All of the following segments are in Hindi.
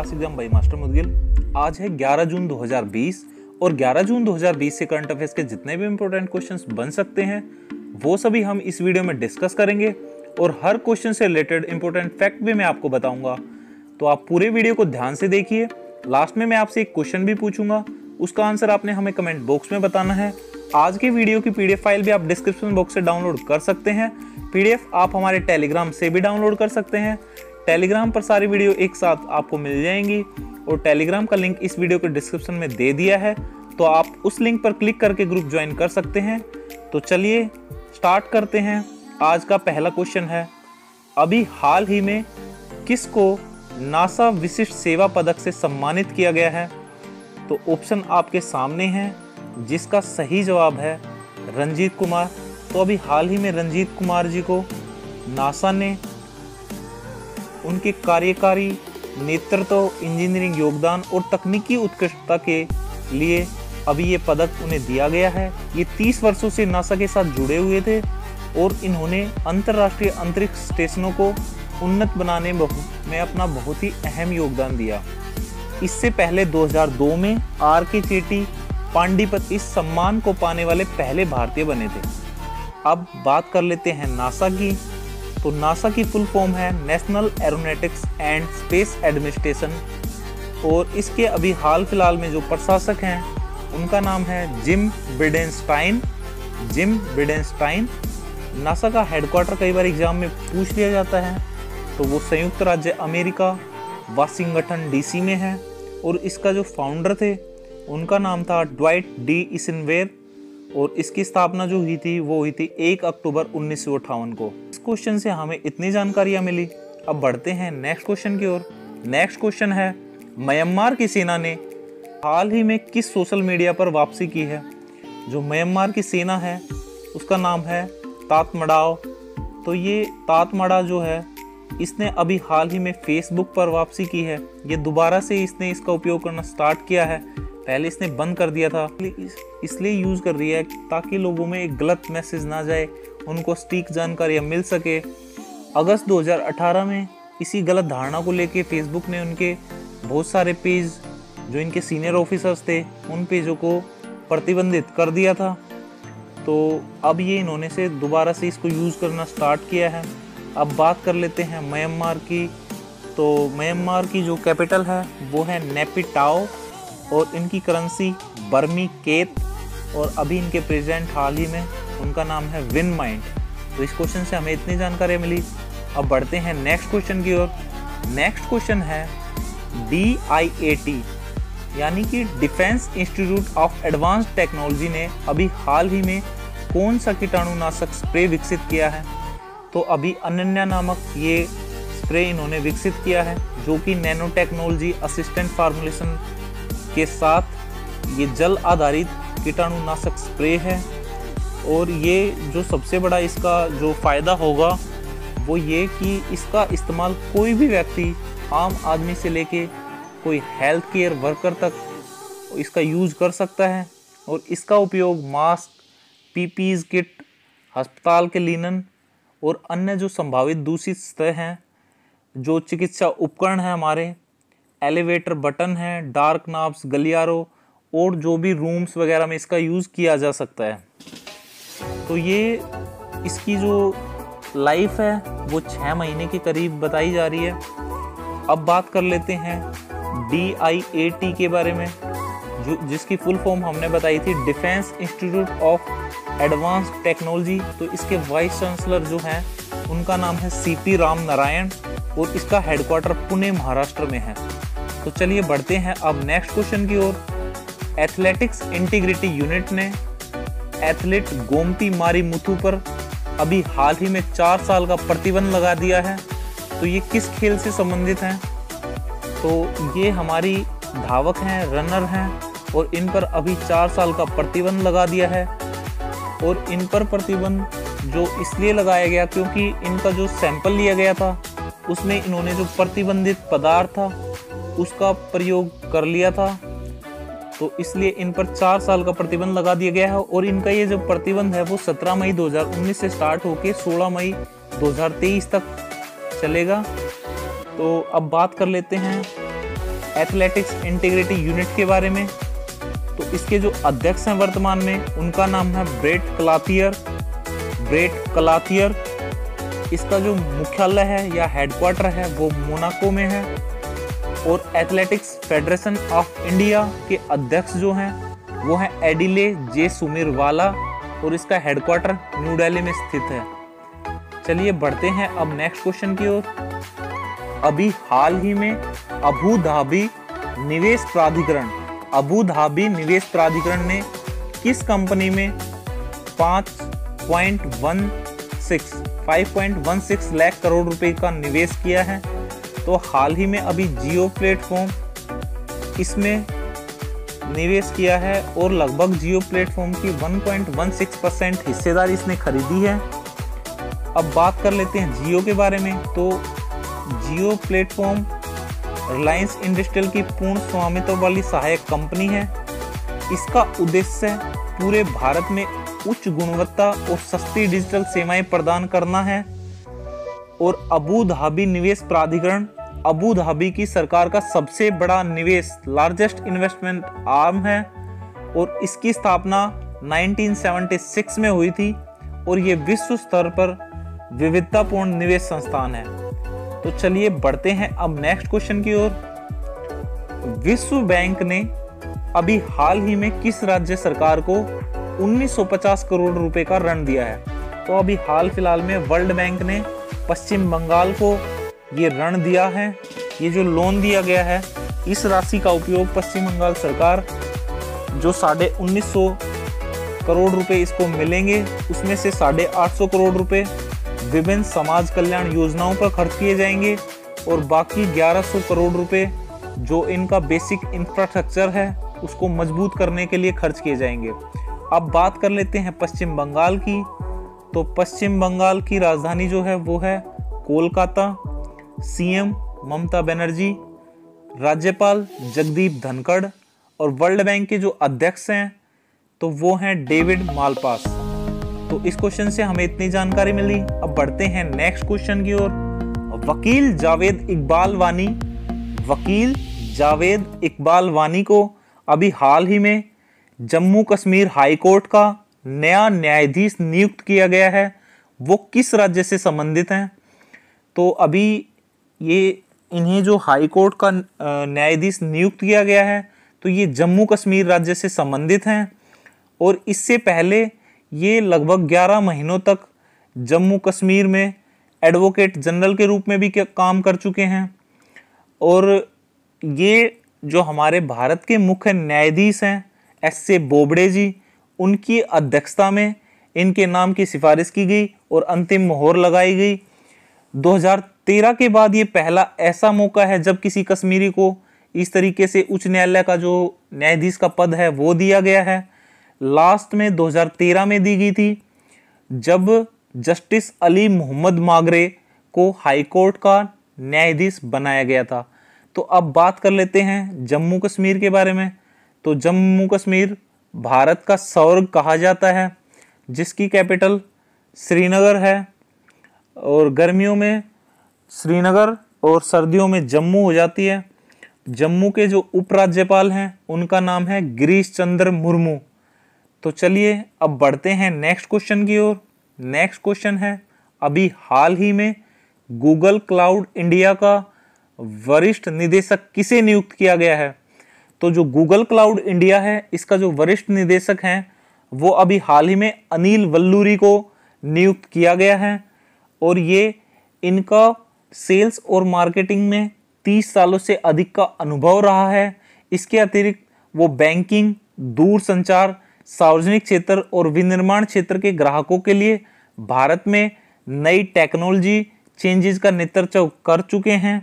पास एग्जाम भाई मास्टर मुदगिल। आज है 11 जून 2020 और 11 जून 2020 से करंट अफेयर्स के जितने भी इंपॉर्टेंट क्वेश्चंस बन सकते हैं वो सभी हम इस वीडियो में डिस्कस करेंगे और हर क्वेश्चन से रिलेटेड इंपॉर्टेंट फैक्ट भी मैं आपको बताऊंगा। तो आप पूरे वीडियो को ध्यान से देखिए। लास्ट में मैं आपसे एक क्वेश्चन भी पूछूंगा, उसका आंसर आपने हमें कमेंट बॉक्स में बताना है। आज के वीडियो की पीडीएफ फाइल भी आप डिस्क्रिप्शन बॉक्स से डाउनलोड कर सकते हैं। पीडीएफ आप हमारे टेलीग्राम से भी डाउनलोड कर सकते हैं। टेलीग्राम पर सारी वीडियो एक साथ आपको मिल जाएंगी और टेलीग्राम का लिंक इस वीडियो के डिस्क्रिप्शन में दे दिया है, तो आप उस लिंक पर क्लिक करके ग्रुप ज्वाइन कर सकते हैं। तो चलिए स्टार्ट करते हैं। आज का पहला क्वेश्चन है, अभी हाल ही में किसको नासा विशिष्ट सेवा पदक से सम्मानित किया गया है? तो ऑप्शन आपके सामने हैं, जिसका सही जवाब है रंजीत कुमार। तो अभी हाल ही में रंजीत कुमार जी को नासा ने उनके कार्यकारी नेतृत्व, इंजीनियरिंग योगदान और तकनीकी उत्कृष्टता के लिए अभी ये पदक उन्हें दिया गया है। ये 30 वर्षों से नासा के साथ जुड़े हुए थे और इन्होंने अंतर्राष्ट्रीय अंतरिक्ष स्टेशनों को उन्नत बनाने में अपना बहुत ही अहम योगदान दिया। इससे पहले 2002 में आर के शेट्टी पांडिपत इस सम्मान को पाने वाले पहले भारतीय बने थे। अब बात कर लेते हैं नासा की। तो नासा की फुल फॉर्म है national aeronautics and space administration और इसके अभी हाल फिलहाल में जो प्रशासक हैं उनका नाम है Jim Bridenstine. Jim Bridenstine. NASA का हेडक्वार्टर कई बार एग्जाम में पूछ लिया जाता है, तो वो संयुक्त राज्य अमेरिका वाशिंगटन डीसी में है और इसका जो फाउंडर थे उनका नाम था ड्वाइट डी आइजनहावर और इसकी स्थापना जो हुई थी वो हुई थी 1 अक्टूबर 1958 को। इस क्वेश्चन से हमें इतनी जानकारियाँ मिली। अब बढ़ते हैं नेक्स्ट क्वेश्चन की ओर। नेक्स्ट क्वेश्चन है, म्यांमार की सेना ने हाल ही में किस सोशल मीडिया पर वापसी की है? जो म्यांमार की सेना है उसका नाम है तात्मडाव। तो ये तात्मडाव जो है इसने अभी हाल ही में फेसबुक पर वापसी की है। ये दोबारा से इसने इसका उपयोग करना स्टार्ट किया है, पहले इसने बंद कर दिया था, इसलिए यूज़ कर रही है ताकि लोगों में एक गलत मैसेज ना जाए, उनको सटीक जानकारियाँ मिल सके। अगस्त 2018 में इसी गलत धारणा को लेके फेसबुक ने उनके बहुत सारे पेज जो इनके सीनियर ऑफिसर्स थे उन पेजों को प्रतिबंधित कर दिया था। तो अब ये इन्होंने से दोबारा से इसको यूज़ करना स्टार्ट किया है। अब बात कर लेते हैं म्यांमार की। तो म्यांमार की जो कैपिटल है वो है नेपी टाओ और इनकी करेंसी बर्मी केत और अभी इनके प्रेजेंट हाल ही में उनका नाम है विन माइंट। तो इस क्वेश्चन से हमें इतनी जानकारी मिली। अब बढ़ते हैं नेक्स्ट क्वेश्चन की ओर। नेक्स्ट क्वेश्चन है DIAT यानी कि defence institute of advance technology ने अभी हाल ही में कौन सा कीटाणुनाशक स्प्रे विकसित किया है? तो अभी अनन्या नामक ये स्प्रे इन्होंने विकसित किया है जो कि नैनो टेक्नोलॉजी असिस्टेंट फार्मुलेशन के साथ ये जल आधारित कीटाणुनाशक स्प्रे है और ये जो सबसे बड़ा इसका जो फ़ायदा होगा वो ये कि इसका इस्तेमाल कोई भी व्यक्ति, आम आदमी से लेके कोई हेल्थ केयर वर्कर तक इसका यूज़ कर सकता है और इसका उपयोग मास्क, पीपीज किट, अस्पताल के लिनन और अन्य जो संभावित दूषित सतह हैं, जो चिकित्सा उपकरण हैं हमारे, एलिवेटर बटन हैं, डार्क नाब्स, गलियारों और जो भी रूम्स वगैरह में इसका यूज़ किया जा सकता है। तो ये इसकी जो लाइफ है वो 6 महीने के करीब बताई जा रही है। अब बात कर लेते हैं DIAT के बारे में, जो जिसकी फुल फॉर्म हमने बताई थी defence institute of advance technology. तो इसके वाइस चांसलर जो हैं उनका नाम है CP राम नारायण और इसका हेडक्वार्टर पुणे महाराष्ट्र में है। तो चलिए बढ़ते हैं अब नेक्स्ट क्वेश्चन की ओर। एथलेटिक्स इंटीग्रिटी यूनिट ने एथलीट गोमती मारीमुथु पर अभी हाल ही में 4 साल का प्रतिबंध लगा दिया है। तो ये किस खेल से संबंधित हैं? तो ये हमारी धावक हैं, रनर हैं और इन पर अभी 4 साल का प्रतिबंध लगा दिया है। और इन पर प्रतिबंध जो इसलिए लगाया गया क्योंकि इनका जो सैंपल लिया गया था उसमें इन्होंने जो प्रतिबंधित पदार्थ था उसका प्रयोग कर लिया था, तो इसलिए इन पर 4 साल का प्रतिबंध लगा दिया गया है। और इनका ये जो प्रतिबंध है वो 17 मई 2019 से स्टार्ट होकर 16 मई 2023 तक चलेगा। तो अब बात कर लेते हैं एथलेटिक्स इंटीग्रिटी यूनिट के बारे में, तो इसके जो अध्यक्ष हैं वर्तमान में उनका नाम है ब्रेट कलाथियर। इसका जो मुख्यालय है या हेडक्वार्टर है वो मोनाको में है। और एथलेटिक्स फेडरेशन ऑफ इंडिया के अध्यक्ष जो हैं वो हैं एडिले जे सुमेरवाला और इसका हेडक्वार्टर न्यू दिल्ली में स्थित है। चलिए बढ़ते हैं अब नेक्स्ट क्वेश्चन की ओर। अभी हाल ही में अबू धाबी निवेश प्राधिकरण ने किस कंपनी में 5.16 लाख करोड़ रुपए का निवेश किया है? तो हाल ही में अभी जियो प्लेटफॉर्म इसमें निवेश किया है और लगभग जियो प्लेटफॉर्म की 1.16% हिस्सेदारी इसने खरीदी है। अब बात कर लेते हैं जियो के बारे में। तो जियो प्लेटफॉर्म रिलायंस इंडस्ट्रियल की पूर्ण स्वामित्व वाली सहायक कंपनी है। इसका उद्देश्य पूरे भारत में उच्च गुणवत्ता और सस्ती डिजिटल सेवाएं प्रदान करना है। और अबू धाबी निवेश प्राधिकरण अबू धाबी की सरकार का सबसे बड़ा निवेश लार्जेस्ट इन्वेस्टमेंट आर्म है और इसकी स्थापना 1976 में हुई थी और ये विश्व स्तर पर विविधतापूर्ण निवेश संस्थान है। तो चलिए बढ़ते हैं अब नेक्स्ट क्वेश्चन की ओर। विश्व बैंक ने अभी हाल ही में किस राज्य सरकार को 1950 करोड़ रुपए का ऋण दिया है? तो अभी हाल फिलहाल में वर्ल्ड बैंक ने पश्चिम बंगाल को ये ऋण दिया है। ये जो लोन दिया गया है इस राशि का उपयोग पश्चिम बंगाल सरकार जो 1950 करोड़ रुपए इसको मिलेंगे उसमें से 850 करोड़ रुपए विभिन्न समाज कल्याण योजनाओं पर खर्च किए जाएंगे और बाकी 1100 करोड़ रुपए जो इनका बेसिक इंफ्रास्ट्रक्चर है उसको मजबूत करने के लिए खर्च किए जाएंगे। अब बात कर लेते हैं पश्चिम बंगाल की। तो पश्चिम बंगाल की राजधानी जो है वो है कोलकाता। सीएम ममता बनर्जी, राज्यपाल जगदीप धनखड़ और वर्ल्ड बैंक के जो अध्यक्ष हैं तो वो हैं डेविड मालपास। तो इस क्वेश्चन से हमें इतनी जानकारी मिली। अब बढ़ते हैं नेक्स्ट क्वेश्चन की ओर। वकील जावेद इकबाल वानी को अभी हाल ही में जम्मू कश्मीर हाईकोर्ट का नया न्यायाधीश नियुक्त किया गया है। वो किस राज्य से संबंधित हैं? तो अभी ये इन्हें जो हाईकोर्ट का न्यायाधीश नियुक्त किया गया है तो ये जम्मू कश्मीर राज्य से संबंधित हैं। और इससे पहले ये लगभग 11 महीनों तक जम्मू कश्मीर में एडवोकेट जनरल के रूप में भी काम कर चुके हैं। और ये जो हमारे भारत के मुख्य न्यायाधीश हैं S A बोबड़े जी, उनकी अध्यक्षता में इनके नाम की सिफारिश की गई और अंतिम मोहर लगाई गई। 2013 के बाद ये पहला ऐसा मौका है जब किसी कश्मीरी को इस तरीके से उच्च न्यायालय का जो न्यायाधीश का पद है वो दिया गया है। लास्ट में 2013 में दी गई थी जब जस्टिस अली मोहम्मद मागरे को हाईकोर्ट का न्यायाधीश बनाया गया था। तो अब बात कर लेते हैं जम्मू कश्मीर के बारे में। तो जम्मू कश्मीर भारत का स्वर्ग कहा जाता है जिसकी कैपिटल श्रीनगर है और गर्मियों में श्रीनगर और सर्दियों में जम्मू हो जाती है। जम्मू के जो उपराज्यपाल हैं उनका नाम है गिरीश चंद्र मुर्मू। तो चलिए अब बढ़ते हैं नेक्स्ट क्वेश्चन की ओर। नेक्स्ट क्वेश्चन है अभी हाल ही में गूगल क्लाउड इंडिया का वरिष्ठ निदेशक किसे नियुक्त किया गया है? तो जो गूगल क्लाउड इंडिया है इसका जो वरिष्ठ निदेशक हैं वो अभी हाल ही में अनिल वल्लूरी को नियुक्त किया गया है। और ये इनका सेल्स और मार्केटिंग में 30 सालों से अधिक का अनुभव रहा है। इसके अतिरिक्त वो बैंकिंग, दूरसंचार, सार्वजनिक क्षेत्र और विनिर्माण क्षेत्र के ग्राहकों के लिए भारत में नई टेक्नोलॉजी चेंजेस का नेतृत्व कर चुके हैं।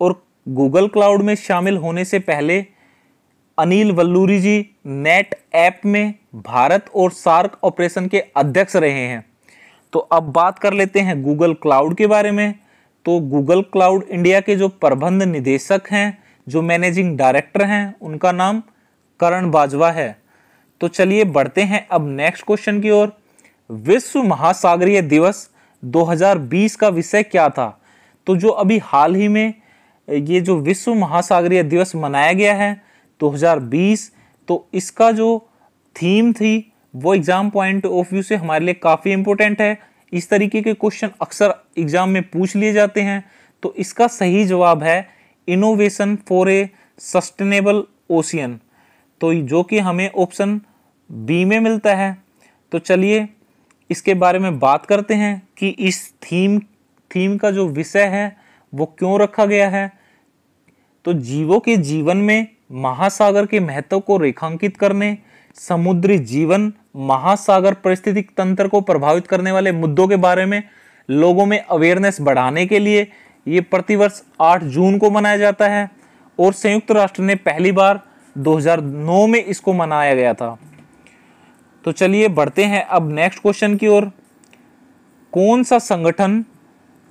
और गूगल क्लाउड में शामिल होने से पहले अनिल वल्लूरी जी नेट ऐप में भारत और सार्क ऑपरेशन के अध्यक्ष रहे हैं। तो अब बात कर लेते हैं गूगल क्लाउड के बारे में। तो गूगल क्लाउड इंडिया के जो प्रबंध निदेशक हैं, जो मैनेजिंग डायरेक्टर हैं, उनका नाम करण बाजवा है। तो चलिए बढ़ते हैं अब नेक्स्ट क्वेश्चन की ओर। विश्व महासागरीय दिवस 2020 का विषय क्या था? तो जो अभी हाल ही में ये जो विश्व महासागरीय दिवस मनाया गया है 2020, तो इसका जो थीम थी वो एग्ज़ाम पॉइंट ऑफ व्यू से हमारे लिए काफ़ी इम्पोर्टेंट है। इस तरीके के क्वेश्चन अक्सर एग्ज़ाम में पूछ लिए जाते हैं। तो इसका सही जवाब है innovation for a sustainable ocean, तो जो कि हमें ऑप्शन बी में मिलता है। तो चलिए इसके बारे में बात करते हैं कि इस थीम का जो विषय है वो क्यों रखा गया है। तो जीवों के जीवन में महासागर के महत्व को रेखांकित करने, समुद्री जीवन, महासागर पारिस्थितिक तंत्र को प्रभावित करने वाले मुद्दों के बारे में लोगों में अवेयरनेस बढ़ाने के लिए ये प्रतिवर्ष 8 जून को मनाया जाता है और संयुक्त राष्ट्र ने पहली बार 2009 में इसको मनाया गया था। तो चलिए बढ़ते हैं अब नेक्स्ट क्वेश्चन की ओर। कौन सा संगठन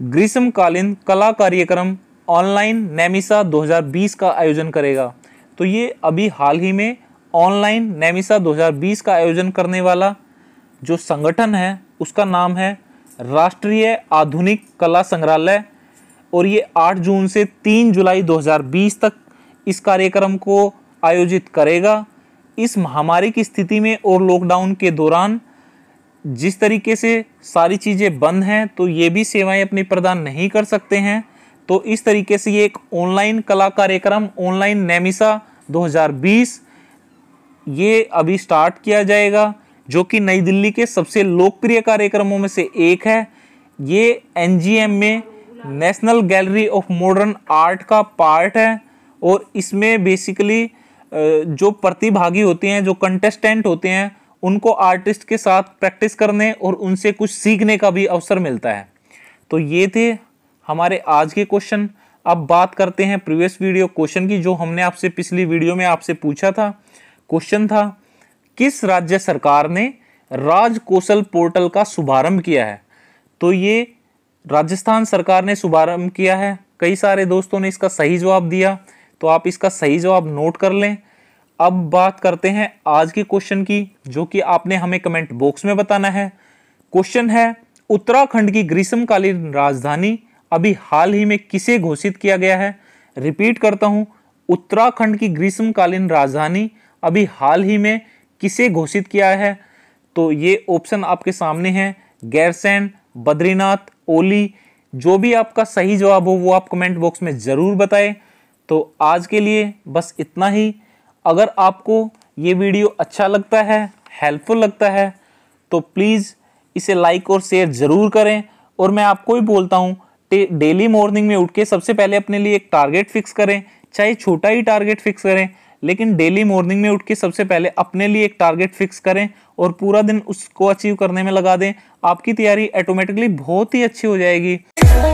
ग्रीष्मकालीन कला कार्यक्रम ऑनलाइन नेमिसा 2020 का आयोजन करेगा? तो ये अभी हाल ही में ऑनलाइन नेमिसा 2020 का आयोजन करने वाला जो संगठन है उसका नाम है राष्ट्रीय आधुनिक कला संग्रहालय, और ये 8 जून से 3 जुलाई 2020 तक इस कार्यक्रम को आयोजित करेगा। इस महामारी की स्थिति में और लॉकडाउन के दौरान जिस तरीके से सारी चीज़ें बंद हैं, तो ये भी सेवाएं अपनी प्रदान नहीं कर सकते हैं, तो इस तरीके से ये एक ऑनलाइन कला कार्यक्रम ऑनलाइन नेमिसा 2020 ये अभी स्टार्ट किया जाएगा, जो कि नई दिल्ली के सबसे लोकप्रिय कार्यक्रमों में से एक है। ये NGMA national gallery of modern art का पार्ट है, और इसमें बेसिकली जो प्रतिभागी होते हैं, जो कंटेस्टेंट होते हैं, उनको आर्टिस्ट के साथ प्रैक्टिस करने और उनसे कुछ सीखने का भी अवसर मिलता है। तो ये थे हमारे आज के क्वेश्चन। अब बात करते हैं प्रीवियस वीडियो क्वेश्चन की, जो हमने आपसे पिछली वीडियो में आपसे पूछा था। क्वेश्चन था, किस राज्य सरकार ने राज कौशल पोर्टल का शुभारंभ किया है? तो ये राजस्थान सरकार ने शुभारंभ किया है। कई सारे दोस्तों ने इसका सही जवाब दिया, तो आप इसका सही जवाब नोट कर लें। अब बात करते हैं आज के क्वेश्चन की, जो कि आपने हमें कमेंट बॉक्स में बताना है। क्वेश्चन है, उत्तराखंड की ग्रीष्मकालीन राजधानी अभी हाल ही में किसे घोषित किया गया है? रिपीट करता हूं, उत्तराखंड की ग्रीष्मकालीन राजधानी अभी हाल ही में किसे घोषित किया है? तो ये ऑप्शन आपके सामने हैं, गैरसैन, बद्रीनाथ, ओली। जो भी आपका सही जवाब हो वो आप कमेंट बॉक्स में ज़रूर बताएं। तो आज के लिए बस इतना ही। अगर आपको ये वीडियो अच्छा लगता है, हेल्पफुल लगता है, तो प्लीज़ इसे लाइक और शेयर ज़रूर करें। और मैं आपको भी बोलता हूँ, डेली मॉर्निंग में उठ के सबसे पहले अपने लिए एक टारगेट फिक्स करें, चाहे छोटा ही टारगेट फिक्स करें, लेकिन डेली मॉर्निंग में उठ के सबसे पहले अपने लिए एक टारगेट फिक्स करें और पूरा दिन उसको अचीव करने में लगा दें। आपकी तैयारी ऑटोमेटिकली बहुत ही अच्छी हो जाएगी।